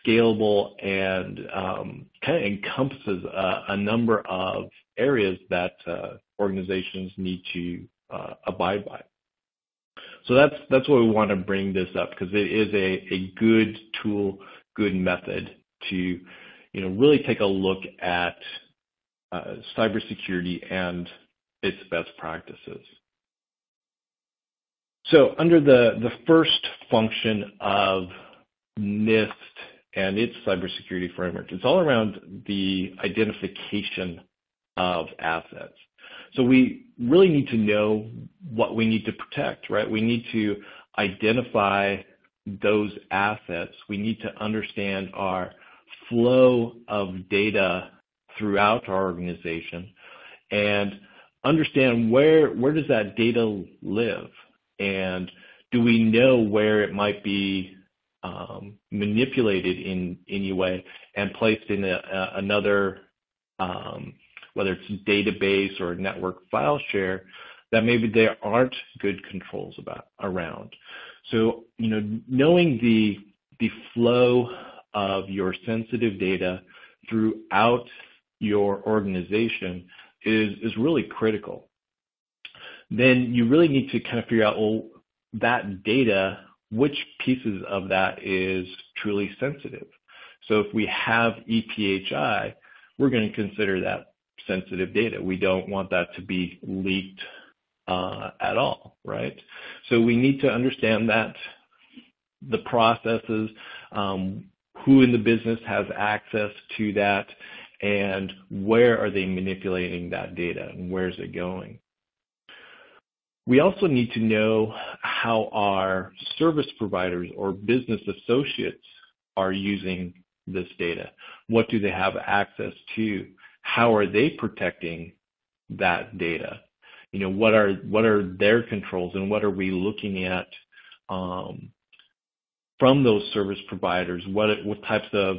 scalable and um, kind of encompasses a, a number of areas that uh, organizations need to uh, abide by. So that's that's why we want to bring this up, because it is a, a good tool, good method to, you know, really take a look at Uh, cybersecurity and its best practices. So under the, the first function of NIST and its cybersecurity framework, it's all around the identification of assets. So we really need to know what we need to protect, right? We need to identify those assets. We need to understand our flow of data throughout our organization and understand where, where does that data live, and do we know where it might be um, manipulated in any way and placed in a, a, another, um, whether it's database or network file share, that maybe there aren't good controls about around. So, you know, knowing the the flow of your sensitive data throughout your organization is is really critical. Then you really need to kind of figure out, well, that data, which pieces of that is truly sensitive. So if we have E P H I, we're going to consider that sensitive data. We don't want that to be leaked Uh, at all, right? So we need to understand that the processes, um, who in the business has access to that, and where are they manipulating that data, and where is it going? We also need to know how our service providers or business associates are using this data. What do they have access to? How are they protecting that data? You know, what are what are their controls, and what are we looking at um, from those service providers? What what types of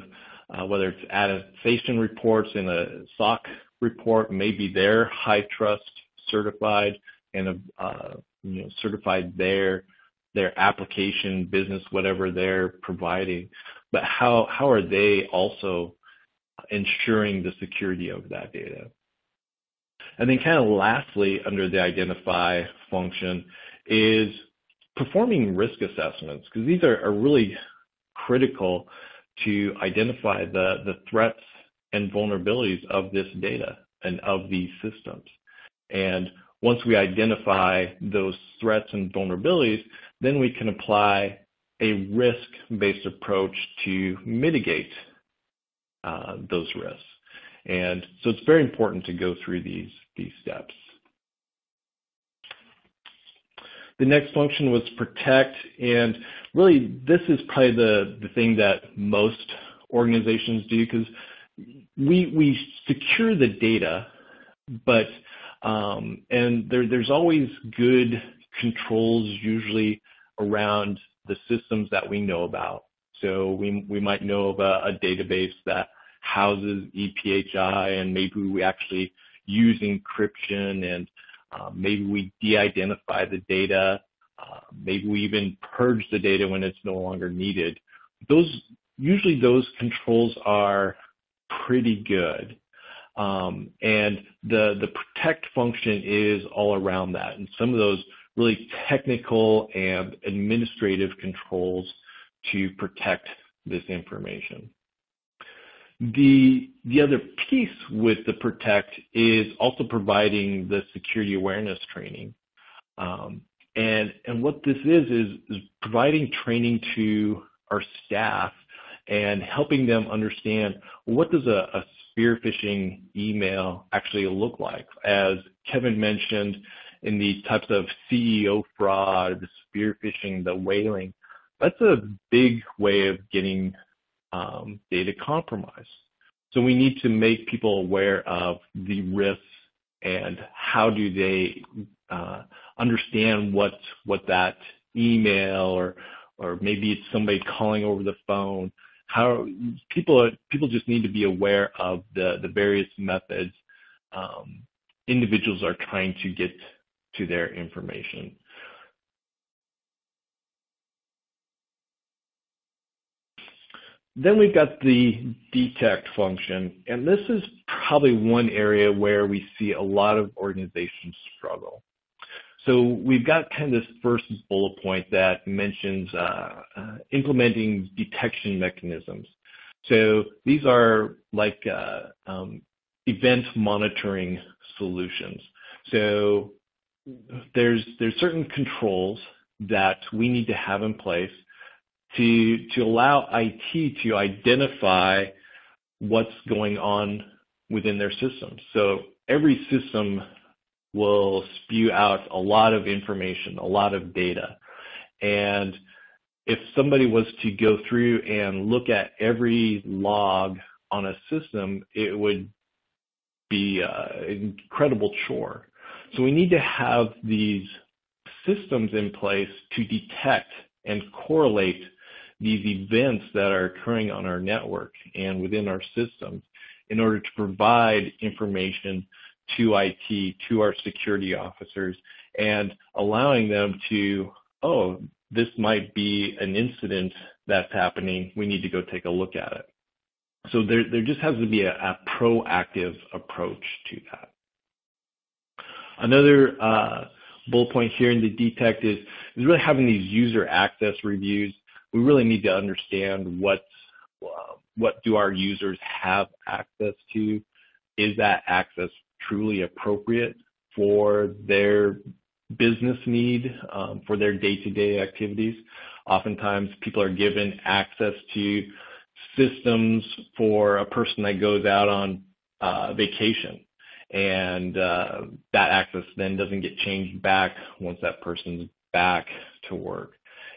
uh, whether it's attestation reports in a S O C report, maybe they're high trust certified and uh, you know certified their their application business, whatever they're providing. But how how are they also ensuring the security of that data? And then kind of lastly, under the identify function, is performing risk assessments, because these are, are really critical to identify the, the threats and vulnerabilities of this data and of these systems. And once we identify those threats and vulnerabilities, then we can apply a risk-based approach to mitigate uh, those risks. And so it's very important to go through these, these steps. The next function was protect, and really this is probably the, the thing that most organizations do, because we, we secure the data, but um, and there, there's always good controls usually around the systems that we know about. So we, we might know of a, a database that houses E P H I, and maybe we actually use encryption, and uh, maybe we de-identify the data, uh, maybe we even purge the data when it's no longer needed. Those usually those controls are pretty good, um, and the the protect function is all around that, and some of those really technical and administrative controls to protect this information. The, the other piece with the protect is also providing the security awareness training. Um, and, and what this is, is, is providing training to our staff and helping them understand, what does a, a spear phishing email actually look like? As Kevin mentioned, in the types of C E O fraud, the spear phishing, the whaling, that's a big way of getting Um, data compromise. So we need to make people aware of the risks and how do they uh, understand what what that email, or or maybe it's somebody calling over the phone. How people are, people just need to be aware of the the various methods um, individuals are trying to get to their information. Then we've got the detect function, and this is probably one area where we see a lot of organizations struggle. So we've got kind of this first bullet point that mentions uh, uh, implementing detection mechanisms. So these are like uh, um, event monitoring solutions. So there's, there's certain controls that we need to have in place to, to allow I T to identify what's going on within their systems. So every system will spew out a lot of information, a lot of data. And if somebody was to go through and look at every log on a system, it would be uh, an incredible chore. So we need to have these systems in place to detect and correlate these events that are occurring on our network and within our systems in order to provide information to I T, to our security officers, and allowing them to, oh, this might be an incident that's happening. We need to go take a look at it. So there, there just has to be a, a proactive approach to that. Another uh, bullet point here in the detect is, is really having these user access reviews. We really need to understand what, uh, what do our users have access to? Is that access truly appropriate for their business need, um, for their day-to-day activities? Oftentimes people are given access to systems for a person that goes out on uh, vacation, and uh, that access then doesn't get changed back once that person's back to work.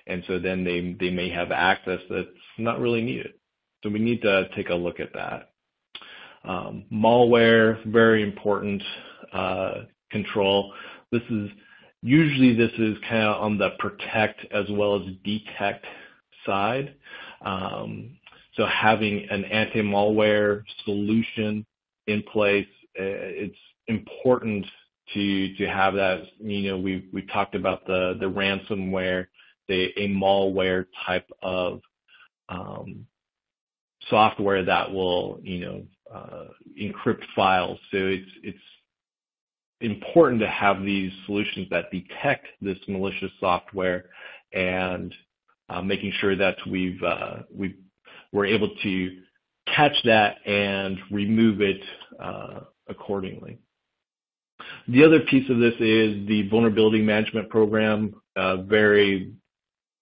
And so then they, they may have access that's not really needed. So we need to take a look at that. Um, malware, very important uh, control. This is usually this is kind of on the protect as well as detect side. Um, so having an anti-malware solution in place, it's important to to have that. You know, we we talked about the the ransomware, the a malware type of um, software that will you know uh, encrypt files. So it's it's important to have these solutions that detect this malicious software, and uh, making sure that we've uh, we we're able to catch that and remove it uh, accordingly. The other piece of this is the vulnerability management program. Uh, very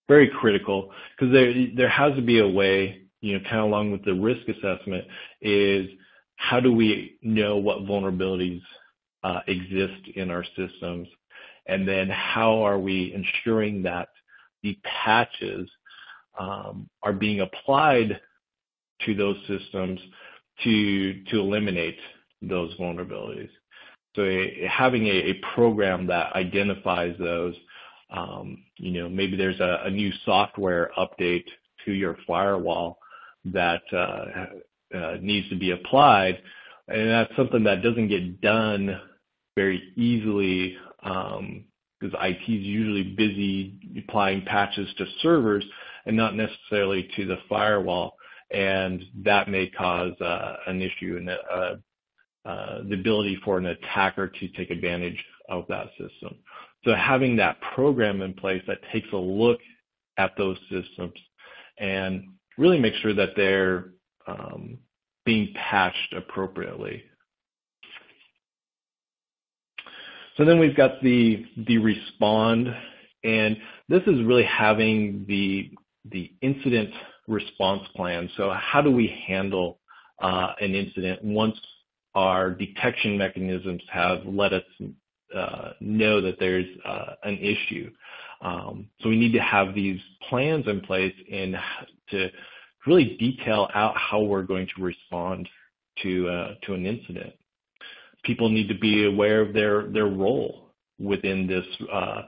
very critical, because there there has to be a way. You know, kind of along with the risk assessment is how do we know what vulnerabilities Uh, exist in our systems, and then how are we ensuring that the patches um, are being applied to those systems to to eliminate those vulnerabilities. So a, having a, a program that identifies those, um, you know, maybe there's a, a new software update to your firewall that uh, uh, needs to be applied, and that's something that doesn't get done very easily, um, because I T is usually busy applying patches to servers and not necessarily to the firewall, and that may cause uh, an issue and uh, uh, the ability for an attacker to take advantage of that system. So having that program in place that takes a look at those systems and really make sure that they're um, being patched appropriately. So then we've got the the respond, and this is really having the the incident response plan. So how do we handle uh, an incident once our detection mechanisms have let us uh, know that there's uh, an issue? Um, so we need to have these plans in place and to really detail out how we're going to respond to uh, to an incident. People need to be aware of their, their role within this uh,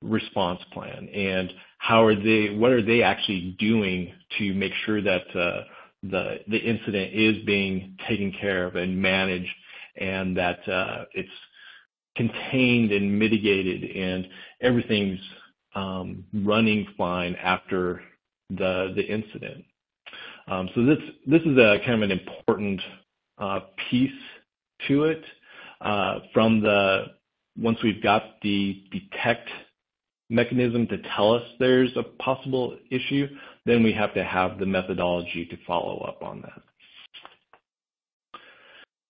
response plan, and how are they, what are they actually doing to make sure that uh, the, the incident is being taken care of and managed, and that uh, it's contained and mitigated, and everything's um, running fine after the, the incident. Um, so this this is a kind of an important uh, piece to it. Uh, from the once we've got the detect mechanism to tell us there's a possible issue, then we have to have the methodology to follow up on that.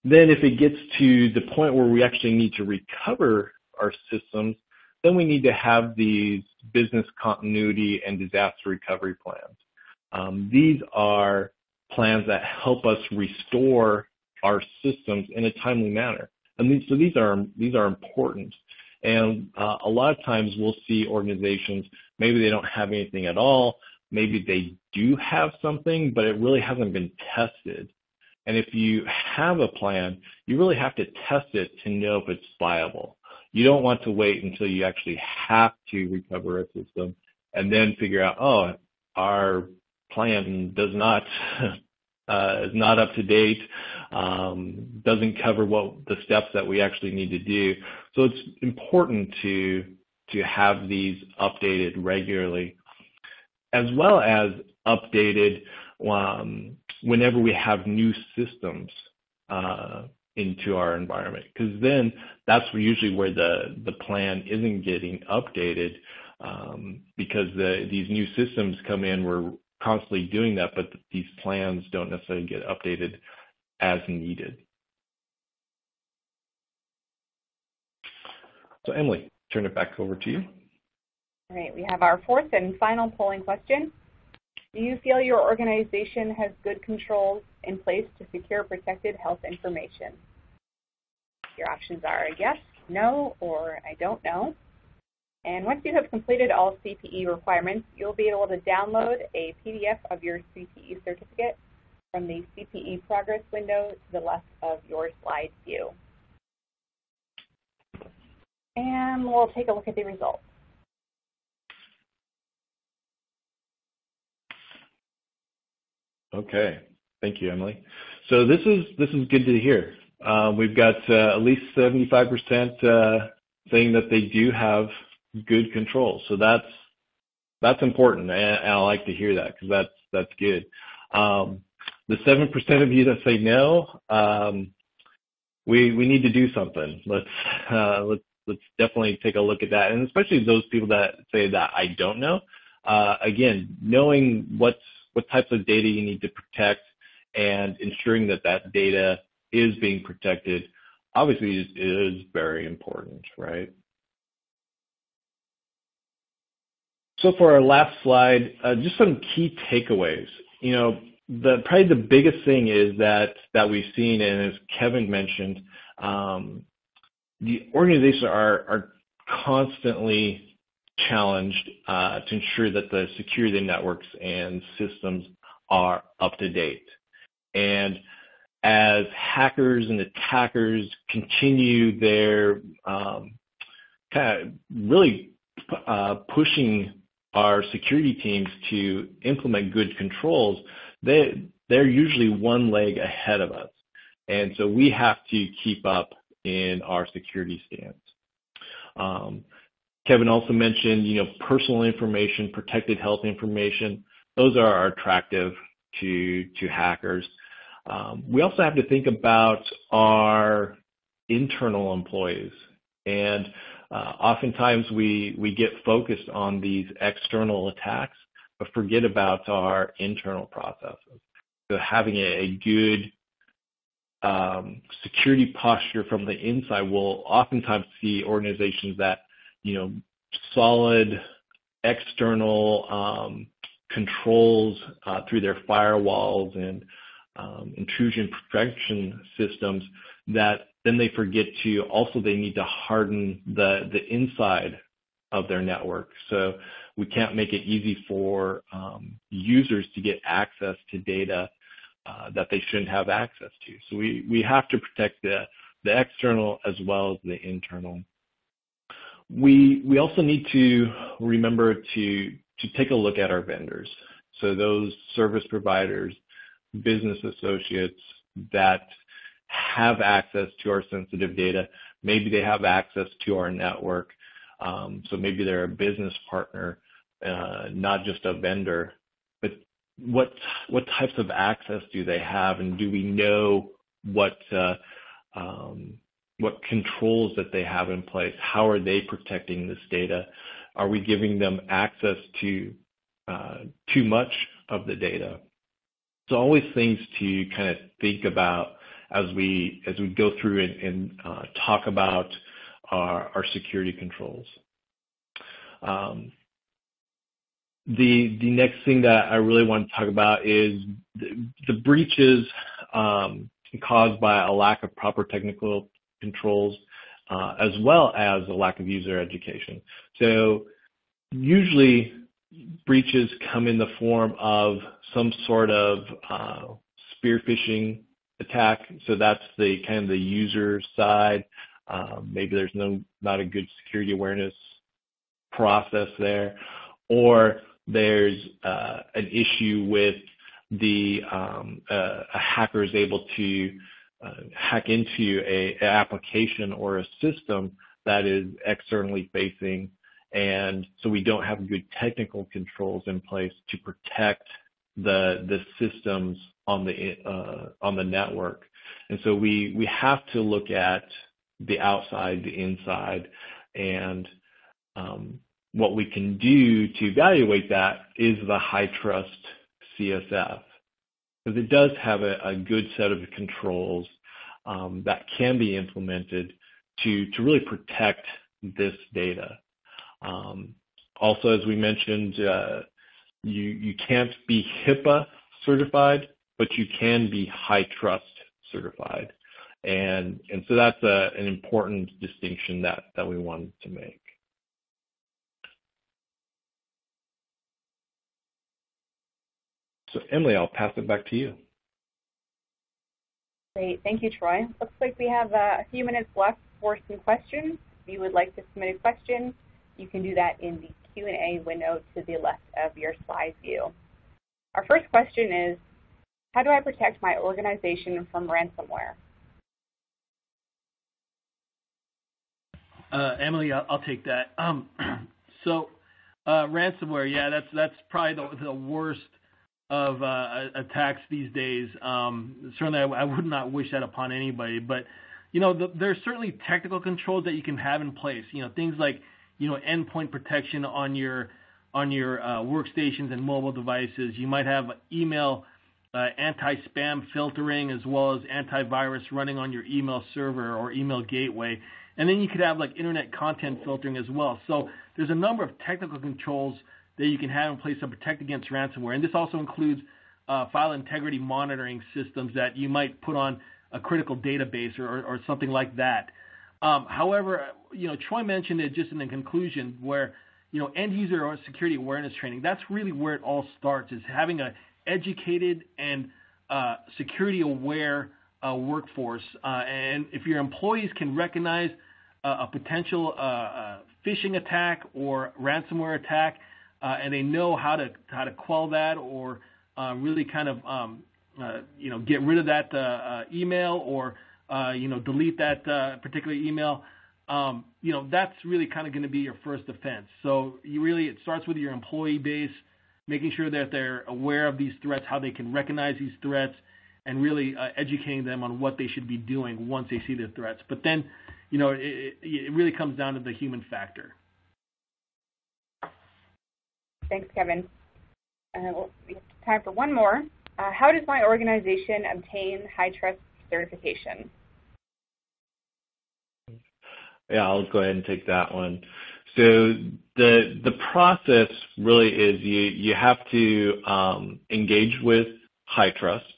Then if it gets to the point where we actually need to recover our systems, then we need to have these business continuity and disaster recovery plans. Um, these are plans that help us restore our systems in a timely manner. And these, so these are, these are important. And uh, a lot of times we'll see organizations, maybe they don't have anything at all, maybe they do have something, but it really hasn't been tested. And if you have a plan, you really have to test it to know if it's viable. You don't want to wait until you actually have to recover a system and then figure out, oh, our plan does not uh, is not up to date, um, doesn't cover what the steps that we actually need to do. So it's important to to have these updated regularly, as well as updated um, whenever we have new systems uh, into our environment, because then that's usually where the the plan isn't getting updated, um, because the, these new systems come in. We're constantly doing that, but these plans don't necessarily get updated as needed. So Emily, turn it back over to you. All right, we have our fourth and final polling question. Do you feel your organization has good controls in place to secure protected health information? Your options are yes, no, or I don't know. And once you have completed all C P E requirements, you'll be able to download a P D F of your C P E certificate from the C P E progress window to the left of your slide view. And we'll take a look at the results. Okay, thank you, Emily. So this is this is good to hear. Uh, we've got uh, at least seventy-five percent uh, saying that they do have good control. So that's that's important, and I like to hear that because that's that's good. Um, the seven percent of you that say no, um, we we need to do something. Let's uh, let's let's definitely take a look at that, and especially those people that say that I don't know. Uh, again, knowing what's what types of data you need to protect and ensuring that that data is being protected, obviously is, is very important, right? So for our last slide, uh, just some key takeaways. You know, the, probably the biggest thing is that, that we've seen, and as Kevin mentioned, um, the organizations are, are constantly challenged uh, to ensure that the security networks and systems are up to date. And as hackers and attackers continue their um, kind of really uh, pushing our security teams to implement good controls, they, they're usually one leg ahead of us. And so we have to keep up in our security stance. Um, Kevin also mentioned, you know, personal information, protected health information. Those are attractive to to hackers. Um, we also have to think about our internal employees, and uh, oftentimes we we get focused on these external attacks, but forget about our internal processes. So having a, a good um, security posture from the inside will oftentimes see organizations that, you know, solid external um, controls uh, through their firewalls and um, intrusion protection systems, that then they forget to also they need to harden the, the inside of their network. So we can't make it easy for um, users to get access to data uh, that they shouldn't have access to. So we, we have to protect the, the external as well as the internal. We, we also need to remember to, to take a look at our vendors. So those service providers, business associates that have access to our sensitive data, maybe they have access to our network. Um, so maybe they're a business partner, uh, not just a vendor. But what, what types of access do they have, and do we know what uh, um, what controls that they have in place? How are they protecting this data? Are we giving them access to uh, too much of the data? So always things to kind of think about as we as we go through and, and uh, talk about our, our security controls. Um, the the next thing that I really want to talk about is the, the breaches um, caused by a lack of proper technical controls, uh, as well as a lack of user education. So usually breaches come in the form of some sort of uh, spear phishing attack. So that's the kind of the user side. Um, maybe there's no not a good security awareness process there, or there's uh, an issue with the um, uh, a hacker is able to uh, hack into a, a application or a system that is externally facing, and so we don't have good technical controls in place to protect the the systems on the uh, on the network, and so we we have to look at the outside, the inside, and um, what we can do to evaluate that is the high trust C S F, because it does have a, a good set of controls um, that can be implemented to to really protect this data. Um, also, as we mentioned, uh, you you can't be HIPAA certified, but you can be high trust certified. And, and so that's a, an important distinction that, that we wanted to make. So Emily, I'll pass it back to you. Great, thank you, Troy. Looks like we have a few minutes left for some questions. If you would like to submit a question, you can do that in the Q and A window to the left of your slide view. Our first question is, how do I protect my organization from ransomware? Uh, Emily, I'll, I'll take that. Um, so uh, ransomware, yeah, that's that's probably the, the worst of uh, attacks these days. Um, certainly, I, I would not wish that upon anybody. But you know, the, there's certainly technical controls that you can have in place. You know, things like you know endpoint protection on your on your uh, workstations and mobile devices. You might have email uh, anti-spam filtering as well as antivirus running on your email server or email gateway. And then you could have like internet content filtering as well. So there's a number of technical controls that you can have in place to protect against ransomware. And this also includes uh, file integrity monitoring systems that you might put on a critical database or, or something like that. Um, however, you know, Troy mentioned it just in the conclusion where, you know, end user or security awareness training, that's really where it all starts, is having an educated and uh, security aware Uh, workforce, uh, and if your employees can recognize uh, a potential uh, uh, phishing attack or ransomware attack, uh, and they know how to how to quell that, or uh, really kind of um, uh, you know get rid of that uh, uh, email, or uh, you know delete that uh, particular email, um, you know that's really kind of going to be your first defense. So you really it starts with your employee base, making sure that they're aware of these threats, how they can recognize these threats, and really uh, educating them on what they should be doing once they see the threats. But then, you know, it, it really comes down to the human factor. Thanks, Kevin. Uh, well, we have time for one more. Uh, how does my organization obtain high trust certification? Yeah, I'll go ahead and take that one. So the the process really is you, you have to um, engage with high trust.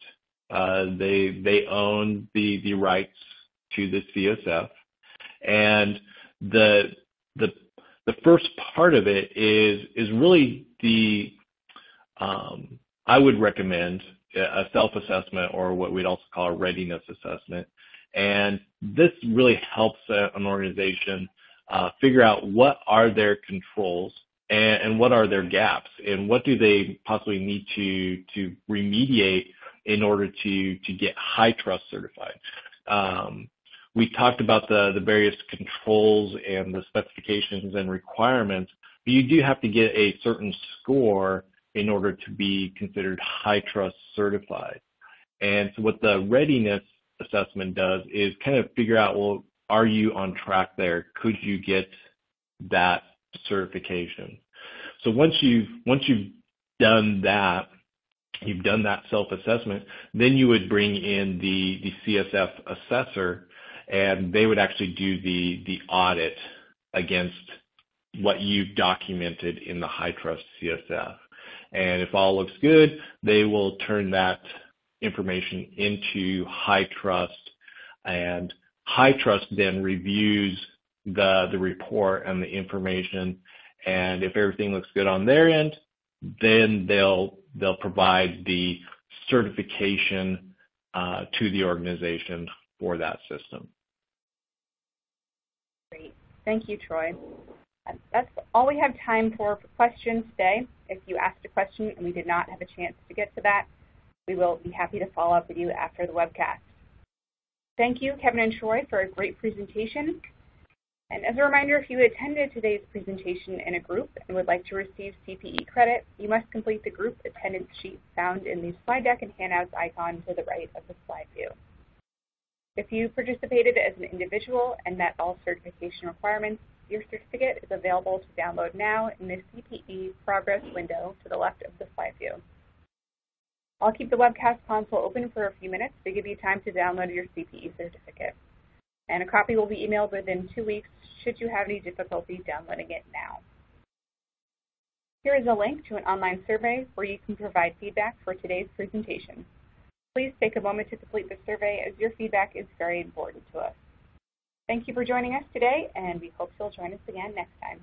Uh, they they own the the rights to the C S F, and the the the first part of it is is really the um, I would recommend a self-assessment, or what we'd also call a readiness assessment, and this really helps an organization uh, figure out what are their controls and, and what are their gaps and what do they possibly need to to remediate in order to, to get high trust certified. Um, we talked about the, the various controls and the specifications and requirements, but you do have to get a certain score in order to be considered high trust certified. And so what the readiness assessment does is kind of figure out, well, are you on track there? Could you get that certification? So once you've, once you've done that, you've done that self-assessment, then you would bring in the, the C S F assessor, and they would actually do the, the audit against what you've documented in the high trust C S F. And if all looks good, they will turn that information into high trust, and HITRUST then reviews the the report and the information, and if everything looks good on their end, then they'll they'll provide the certification uh, to the organization for that system. Great. Thank you, Troy. That's all we have time for for questions today. If you asked a question and we did not have a chance to get to that, we will be happy to follow up with you after the webcast. Thank you, Kevin and Troy, for a great presentation. And as a reminder, if you attended today's presentation in a group and would like to receive C P E credit, you must complete the group attendance sheet found in the slide deck and handouts icon to the right of the slide view. If you participated as an individual and met all certification requirements, your certificate is available to download now in the C P E progress window to the left of the slide view. I'll keep the webcast console open for a few minutes to give you time to download your C P E certificate. And a copy will be emailed within two weeks should you have any difficulty downloading it now. Here is a link to an online survey where you can provide feedback for today's presentation. Please take a moment to complete the survey as your feedback is very important to us. Thank you for joining us today, and we hope you'll join us again next time.